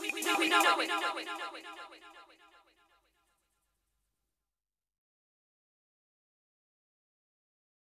We know it.